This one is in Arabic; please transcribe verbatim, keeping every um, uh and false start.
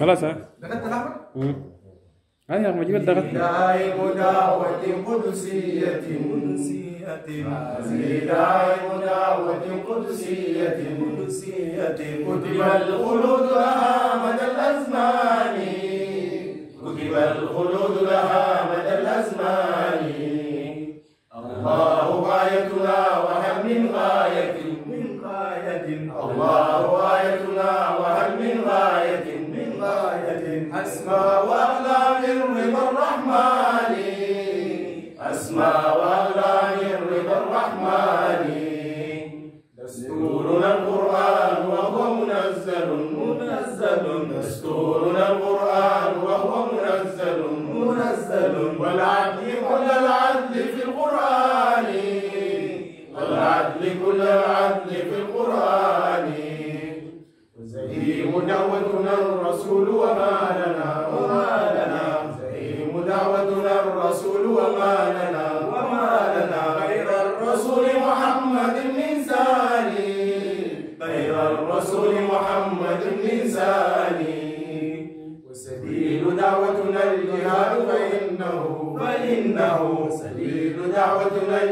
خلاص ها دخلت الأحمر؟ امم أيوه ما جبت دخلت داعي دعوة قدسية هذه داعي دعوة قدسية كتب الخلود لها مدى الأزمان كتب الخلود لها مدى الأزمان الله غايتنا وهل من غاية من غاية الله غايتنا وهل من غاية من غاية أسمى وأغلى من رضا الرحمن أسمى وأغلى من رضا الرحمن دستورنا القرآن وهو منزل منزل دستورنا القرآن وهو منزل منزل والعدل كل العدل في القرآن والعدل كل العدل في القرآن زعيم دعوتنا الرسول وما لنا وما لنا زعيم دعوتنا الرسول وما لنا وما لنا غير الرسول محمد من ثاني غير الرسول محمد من ثاني سبيل دعوتنا الجهاد فإنه فإنه سبيل دعوتنا